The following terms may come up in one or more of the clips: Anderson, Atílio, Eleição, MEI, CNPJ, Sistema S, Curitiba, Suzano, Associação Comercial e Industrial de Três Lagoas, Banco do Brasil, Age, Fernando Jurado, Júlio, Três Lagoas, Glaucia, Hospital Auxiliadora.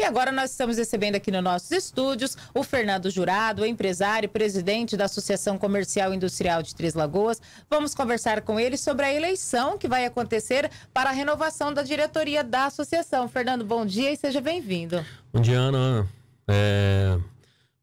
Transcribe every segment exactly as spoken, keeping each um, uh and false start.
E agora nós estamos recebendo aqui nos nossos estúdios o Fernando Jurado, empresário e presidente da Associação Comercial e Industrial de Três Lagoas. Vamos conversar com ele sobre a eleição que vai acontecer para a renovação da diretoria da associação. Fernando, bom dia e seja bem-vindo. Bom dia, Ana. É...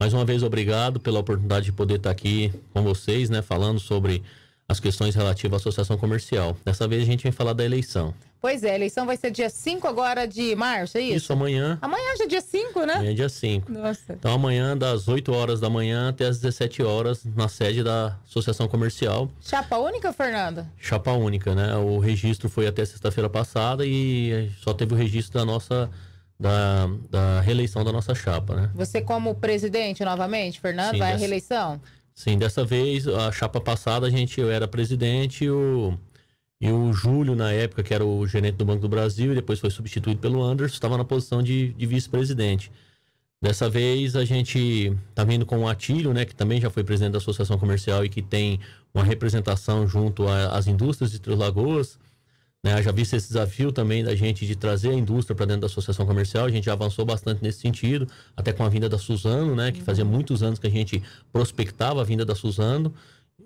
Mais uma vez, obrigado pela oportunidade de poder estar aqui com vocês, né, falando sobre as questões relativas à associação comercial. Dessa vez a gente vem falar da eleição. Pois é, a eleição vai ser dia cinco agora de março, é isso? Isso, amanhã. Amanhã já é dia cinco, né? Amanhã é dia cinco. Nossa. Então amanhã, das oito horas da manhã até as dezessete horas, na sede da Associação Comercial. Chapa única, Fernanda? Chapa única, né? O registro foi até sexta-feira passada e só teve o registro da nossa... Da, da reeleição da nossa chapa, né? Você como presidente novamente, Fernando, vai à reeleição? Sim, dessa vez, a chapa passada, a gente, eu era presidente e o... E o Júlio, na época, que era o gerente do Banco do Brasil, e depois foi substituído pelo Anderson, estava na posição de, de vice-presidente. Dessa vez, a gente está vindo com o Atílio, né, que também já foi presidente da Associação Comercial e que tem uma representação junto às indústrias de Três Lagoas. Né, já vi esse desafio também da gente de trazer a indústria para dentro da Associação Comercial. A gente já avançou bastante nesse sentido, até com a vinda da Suzano, né, que fazia muitos anos que a gente prospectava a vinda da Suzano.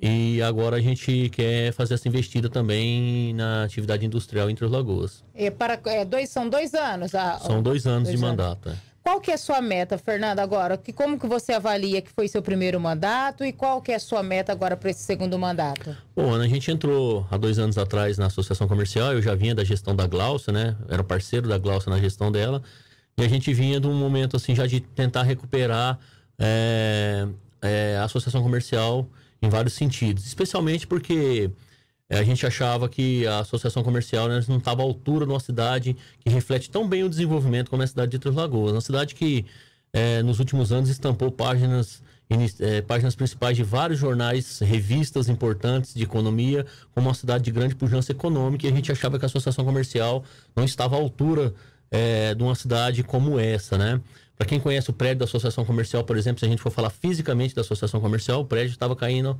E agora a gente quer fazer essa investida também na atividade industrial em Três Lagoas. E para, é, dois, são dois anos? A, são dois anos dois de anos. mandato. É. Qual que é a sua meta, Fernanda, agora? Que, como que você avalia que foi seu primeiro mandato e qual que é a sua meta agora para esse segundo mandato? Bom, Ana, a gente entrou há dois anos atrás na Associação Comercial, eu já vinha da gestão da Glaucia, né? Era parceiro da Glaucia na gestão dela. E a gente vinha de um momento assim já de tentar recuperar é, é, a Associação Comercial em vários sentidos, especialmente porque a gente achava que a associação comercial, né, não estava à altura de uma cidade que reflete tão bem o desenvolvimento como é a cidade de Três Lagoas, uma cidade que é, nos últimos anos estampou páginas, é, páginas principais de vários jornais, revistas importantes de economia, como uma cidade de grande pujança econômica, e a gente achava que a associação comercial não estava à altura é, de uma cidade como essa, né? Para quem conhece o prédio da Associação Comercial, por exemplo, se a gente for falar fisicamente da Associação Comercial, o prédio estava caindo,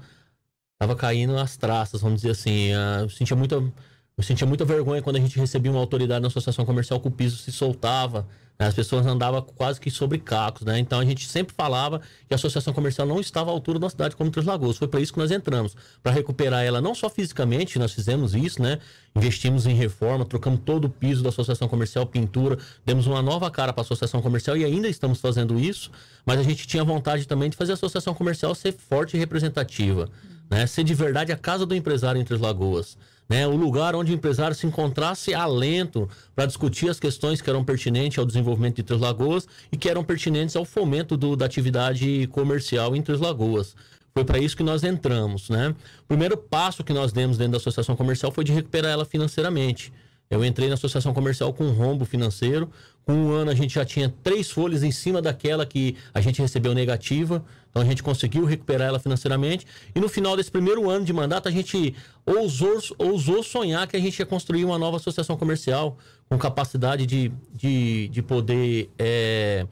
estava caindo as traças, vamos dizer assim. Eu sentia muita, eu sentia muita vergonha quando a gente recebia uma autoridade na Associação Comercial que o piso se soltava, né? As pessoas andavam quase que sobre cacos, né? Então a gente sempre falava que a Associação Comercial não estava à altura de uma cidade como Três Lagoas. Foi para isso que nós entramos, para recuperar ela não só fisicamente, nós fizemos isso, né? Investimos em reforma, trocamos todo o piso da Associação Comercial, pintura, demos uma nova cara para a Associação Comercial e ainda estamos fazendo isso, mas a gente tinha vontade também de fazer a Associação Comercial ser forte e representativa, né? Ser de verdade a casa do empresário em Três Lagoas, né? O lugar onde o empresário se encontrasse alento para discutir as questões que eram pertinentes ao desenvolvimento de Três Lagoas e que eram pertinentes ao fomento do, da atividade comercial em Três Lagoas. Foi para isso que nós entramos, né? O primeiro passo que nós demos dentro da Associação Comercial foi de recuperar ela financeiramente. Eu entrei na Associação Comercial com um rombo financeiro. Com um ano a gente já tinha três folhas em cima daquela que a gente recebeu negativa. Então a gente conseguiu recuperar ela financeiramente. E no final desse primeiro ano de mandato a gente ousou, ousou sonhar que a gente ia construir uma nova associação comercial com capacidade de, de, de poder... É...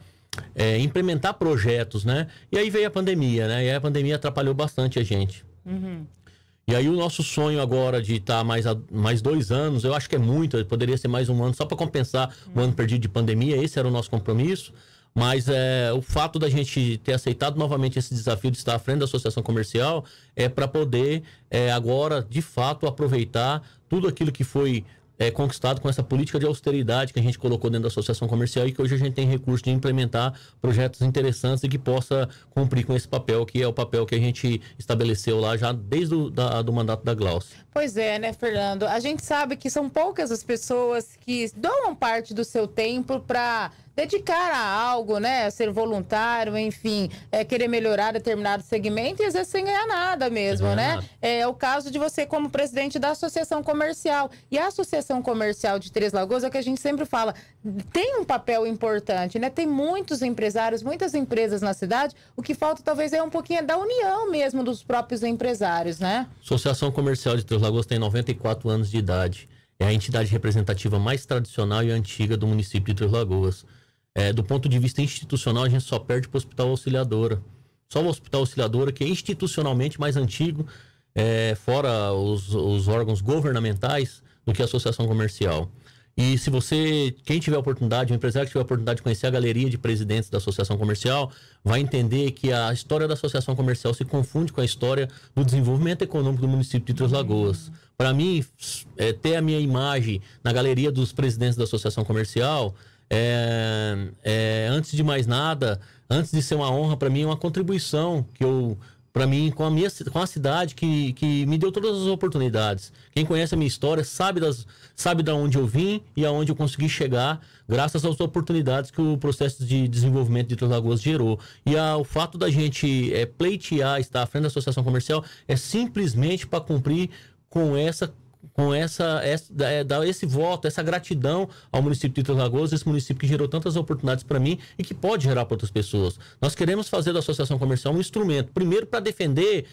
É, implementar projetos, né? E aí veio a pandemia, né? E aí a pandemia atrapalhou bastante a gente. Uhum. E aí o nosso sonho agora de estar tá mais, mais dois anos, eu acho que é muito, poderia ser mais um ano, só para compensar uhum. o ano perdido de pandemia, esse era o nosso compromisso. Mas é, o fato da gente ter aceitado novamente esse desafio de estar à frente da Associação Comercial é para poder é, agora, de fato, aproveitar tudo aquilo que foi... É, conquistado com essa política de austeridade que a gente colocou dentro da Associação Comercial e que hoje a gente tem recurso de implementar projetos interessantes e que possa cumprir com esse papel, que é o papel que a gente estabeleceu lá já desde o da, do mandato da Glaucia. Pois é, né, Fernando? A gente sabe que são poucas as pessoas que doam parte do seu tempo para... dedicar a algo, né? Ser voluntário, enfim, é, querer melhorar determinado segmento e às vezes sem ganhar nada mesmo, é. né? É o caso de você como presidente da Associação Comercial. E a Associação Comercial de Três Lagoas é o que a gente sempre fala, tem um papel importante, né? Tem muitos empresários, muitas empresas na cidade, o que falta talvez é um pouquinho da união mesmo dos próprios empresários, né? A Associação Comercial de Três Lagoas tem noventa e quatro anos de idade. É a entidade representativa mais tradicional e antiga do município de Três Lagoas. É, do ponto de vista institucional, a gente só perde para o Hospital Auxiliadora. Só o Hospital Auxiliadora, que é institucionalmente mais antigo, é, fora os, os órgãos governamentais, do que a Associação Comercial. E se você, quem tiver oportunidade, o empresário que tiver oportunidade de conhecer a galeria de presidentes da Associação Comercial, vai entender que a história da Associação Comercial se confunde com a história do desenvolvimento econômico do município de Três Lagoas. Para mim, é, ter a minha imagem na galeria dos presidentes da Associação Comercial, é, é, antes de mais nada, antes de ser uma honra, para mim é uma contribuição que eu... Para mim, com a, minha, com a cidade que, que me deu todas as oportunidades. Quem conhece a minha história sabe, das, sabe de onde eu vim e aonde eu consegui chegar, graças às oportunidades que o processo de desenvolvimento de Três Lagoas gerou. E a, o fato da gente é, pleitear, estar à frente da Associação Comercial, é simplesmente para cumprir com essa... com essa, essa é, dar esse voto, essa gratidão ao município de Três Lagoas, esse município que gerou tantas oportunidades para mim e que pode gerar para outras pessoas. Nós queremos fazer da Associação Comercial um instrumento, primeiro para defender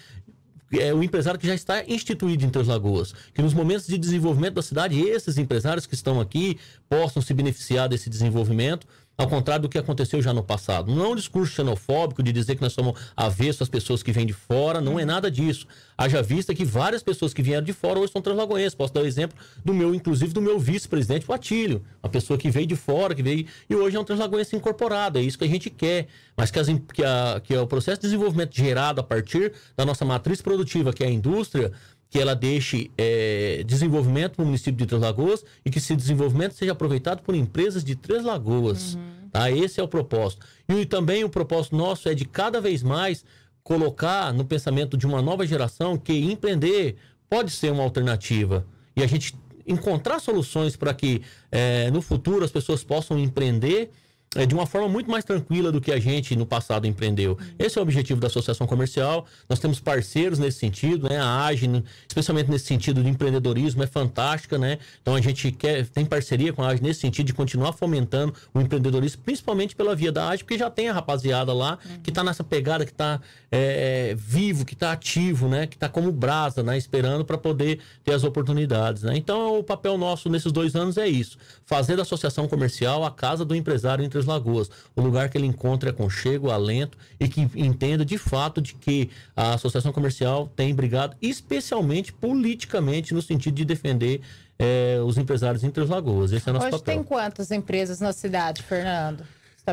é, o empresário que já está instituído em Três Lagoas, que nos momentos de desenvolvimento da cidade, esses empresários que estão aqui possam se beneficiar desse desenvolvimento, ao contrário do que aconteceu já no passado. Não é um discurso xenofóbico de dizer que nós somos avesso às pessoas que vêm de fora, não é nada disso. Haja vista que várias pessoas que vieram de fora hoje são translagoenses. Posso dar o exemplo do meu, inclusive do meu vice-presidente, o Atílio, uma pessoa que veio de fora, que veio e hoje é um translagoense incorporado, é isso que a gente quer. Mas que, as, que, a, que o processo de desenvolvimento gerado a partir da nossa matriz produtiva, que é a indústria, que ela deixe é, desenvolvimento para o município de Três Lagoas e que esse desenvolvimento seja aproveitado por empresas de Três Lagoas. Uhum. Tá? Esse é o propósito. E também o propósito nosso é de cada vez mais colocar no pensamento de uma nova geração que empreender pode ser uma alternativa. E a gente encontrar soluções para que é, no futuro as pessoas possam empreender É de uma forma muito mais tranquila do que a gente no passado empreendeu. Esse é o objetivo da Associação Comercial. Nós temos parceiros nesse sentido, né? A Age, especialmente nesse sentido de empreendedorismo, é fantástica, né? Então a gente quer, tem parceria com a Age nesse sentido de continuar fomentando o empreendedorismo, principalmente pela via da Age, porque já tem a rapaziada lá uhum. que está nessa pegada, que está é, vivo, que está ativo, né? Que está como brasa, né? Esperando para poder ter as oportunidades, né? Então o papel nosso nesses dois anos é isso: fazer da Associação Comercial a casa do empresário entre Lagoas, o lugar que ele encontra aconchego, alento e que entenda de fato de que a Associação Comercial tem brigado especialmente politicamente no sentido de defender é, os empresários em Três Lagoas. Esse é o nosso papel. Hoje tem quantas empresas na cidade, Fernando?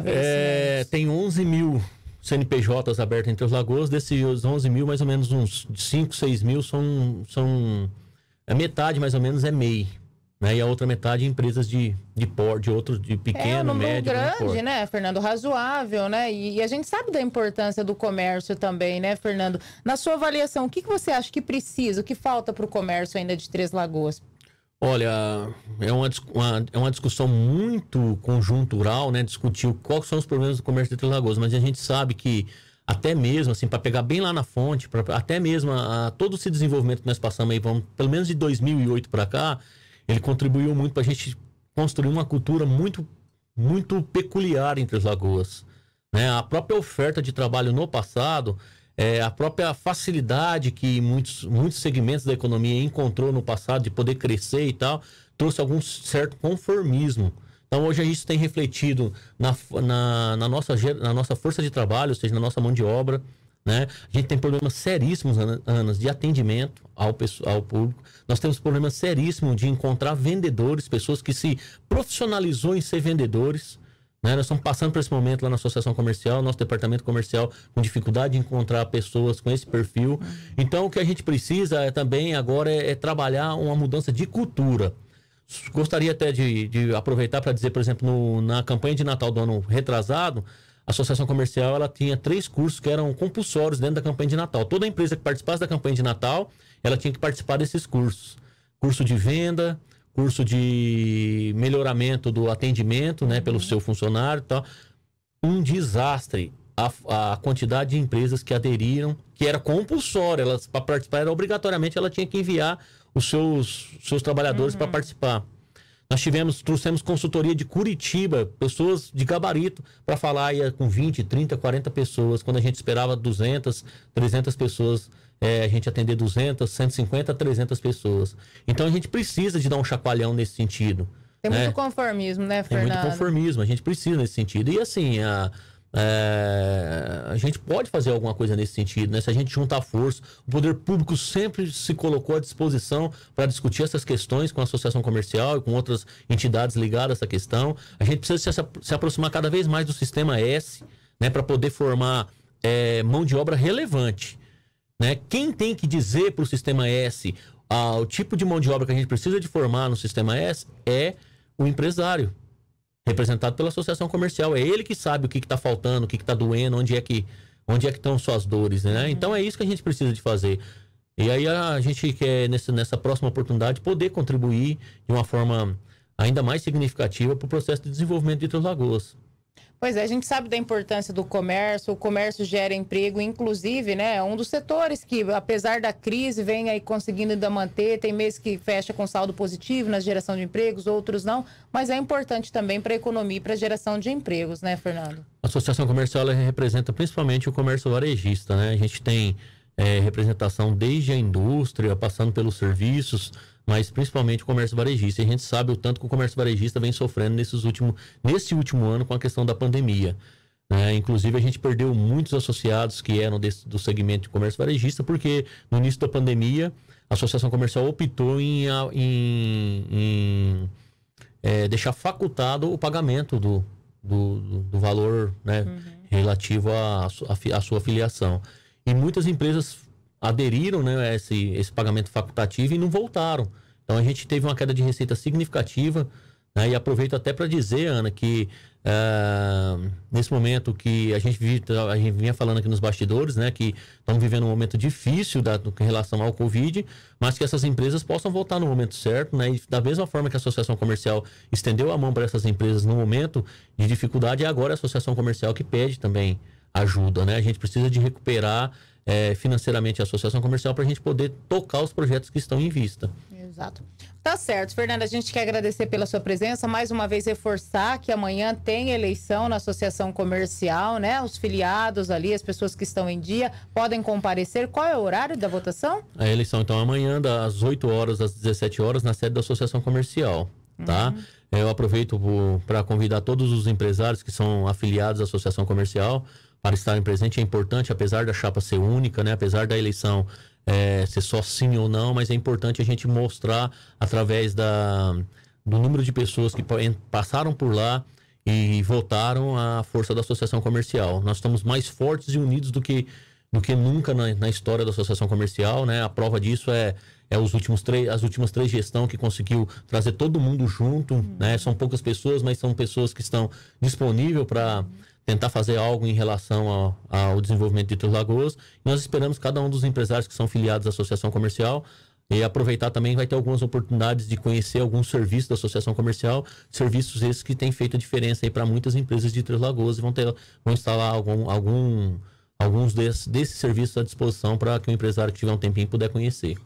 É, tem onze mil C N P Js abertos em Três Lagoas. Desses onze mil, mais ou menos uns cinco, seis mil são, são a metade mais ou menos é M E I. Né? E a outra metade empresas de, de porte, de outros de pequeno, é, um médio. Grande, né, Fernando? Razoável, né? E, e a gente sabe da importância do comércio também, né, Fernando? Na sua avaliação, o que, que você acha que precisa, o que falta para o comércio ainda de Três Lagoas? Olha, é uma, uma, é uma discussão muito conjuntural, né? Discutir quais são os problemas do comércio de Três Lagoas, mas a gente sabe que até mesmo, assim, para pegar bem lá na fonte, pra, até mesmo a, a, todo esse desenvolvimento que nós passamos aí, vamos, pelo menos de dois mil e oito para cá, ele contribuiu muito para a gente construir uma cultura muito, muito peculiar entre as Lagoas. Né? A própria oferta de trabalho no passado, é, a própria facilidade que muitos, muitos segmentos da economia encontrou no passado de poder crescer e tal, trouxe algum certo conformismo. Então hoje isso tem refletido na, na, na, nossa, na nossa força de trabalho, ou seja, na nossa mão de obra. Né? A gente tem problemas seríssimos, Ana, de atendimento ao, pessoal, ao público. Nós temos problemas seríssimos de encontrar vendedores, pessoas que se profissionalizou em ser vendedores, né? Nós estamos passando por esse momento lá na Associação Comercial, nosso departamento comercial com dificuldade de encontrar pessoas com esse perfil. Então o que a gente precisa é, também agora é, é trabalhar uma mudança de cultura. Gostaria até de, de aproveitar para dizer, por exemplo, no, na campanha de Natal do ano retrasado, a Associação Comercial, ela tinha três cursos que eram compulsórios dentro da campanha de Natal. Toda empresa que participasse da campanha de Natal, ela tinha que participar desses cursos. Curso de venda, curso de melhoramento do atendimento, né, pelo seu funcionário e tal. Um desastre. A, a quantidade de empresas que aderiram, que era compulsória, elas para participar, era obrigatoriamente, ela tinha que enviar os seus, seus trabalhadores uhum. para participar. Nós tivemos, trouxemos consultoria de Curitiba, pessoas de gabarito, para falar ia com vinte, trinta, quarenta pessoas. Quando a gente esperava duzentas, trezentas pessoas, é, a gente atender duzentas, cento e cinquenta, trezentas pessoas. Então, a gente precisa de dar um chacoalhão nesse sentido. Tem né? muito conformismo, né, Fernando? Tem muito conformismo, a gente precisa nesse sentido. E assim, a, É, a gente pode fazer alguma coisa nesse sentido, né? Se a gente juntar força, o poder público sempre se colocou à disposição para discutir essas questões com a associação comercial e com outras entidades ligadas a essa questão. A gente precisa se, se aproximar cada vez mais do sistema S, né? Para poder formar é, mão de obra relevante, né? Quem tem que dizer para o sistema S ah, o tipo de mão de obra que a gente precisa de formar no sistema S é o empresário, representado pela associação comercial. É ele que sabe o que está faltando, o que está doendo, onde é que onde é que estão suas dores, né? Uhum. Então é isso que a gente precisa de fazer. E aí a gente quer, nesse, nessa próxima oportunidade, poder contribuir de uma forma ainda mais significativa para o processo de desenvolvimento de Três Lagoas. Pois é, a gente sabe da importância do comércio, o comércio gera emprego, inclusive, né, é um dos setores que, apesar da crise, vem aí conseguindo ainda manter, tem meses que fecha com saldo positivo na geração de empregos, outros não, mas é importante também para a economia e para a geração de empregos, né, Fernando? A Associação Comercial ela representa principalmente o comércio varejista, né, a gente tem é, representação desde a indústria, passando pelos serviços, mas principalmente o comércio varejista. E a gente sabe o tanto que o comércio varejista vem sofrendo nesses últimos, nesse último ano com a questão da pandemia. É, inclusive, a gente perdeu muitos associados que eram desse, do segmento de comércio varejista, porque no início da pandemia, a Associação Comercial optou em, em, em é, deixar facultado o pagamento do, do, do valor, né, uhum, relativo à sua filiação. E muitas empresas aderiram, né, a esse, esse pagamento facultativo e não voltaram. Então, a gente teve uma queda de receita significativa, né? E aproveito até para dizer, Ana, que uh, nesse momento que a gente, vive, a gente vinha falando aqui nos bastidores, né, que estamos vivendo um momento difícil da, em relação ao Covid, mas que essas empresas possam voltar no momento certo, né? E da mesma forma que a Associação Comercial estendeu a mão para essas empresas no momento de dificuldade, é agora a Associação Comercial que pede também ajuda, né? A gente precisa de recuperar É, financeiramente a associação comercial para a gente poder tocar os projetos que estão em vista. Exato. Tá certo, Fernanda, a gente quer agradecer pela sua presença, mais uma vez reforçar que amanhã tem eleição na associação comercial, né? Os filiados ali, as pessoas que estão em dia podem comparecer. Qual é o horário da votação? A eleição então amanhã das oito horas às dezessete horas na sede da associação comercial, tá? Uhum. Eu aproveito para convidar todos os empresários que são afiliados à associação comercial para estarem presentes. É importante, apesar da chapa ser única, né? Apesar da eleição é, ser só sim ou não, mas é importante a gente mostrar através da, do número de pessoas que passaram por lá e votaram a força da associação comercial. Nós estamos mais fortes e unidos do que, do que nunca na, na história da associação comercial, né? A prova disso é... É os últimos três, as últimas três gestões que conseguiu trazer todo mundo junto, uhum, né? São poucas pessoas, mas são pessoas que estão disponíveis para tentar fazer algo em relação ao, ao desenvolvimento de Três Lagoas. Nós esperamos cada um dos empresários que são filiados à Associação Comercial e aproveitar também, vai ter algumas oportunidades de conhecer alguns serviços da Associação Comercial, serviços esses que têm feito a diferença para muitas empresas de Três Lagoas e vão, ter, vão instalar algum... algum alguns desses desse serviços à disposição para que o empresário que tiver um tempinho puder conhecer.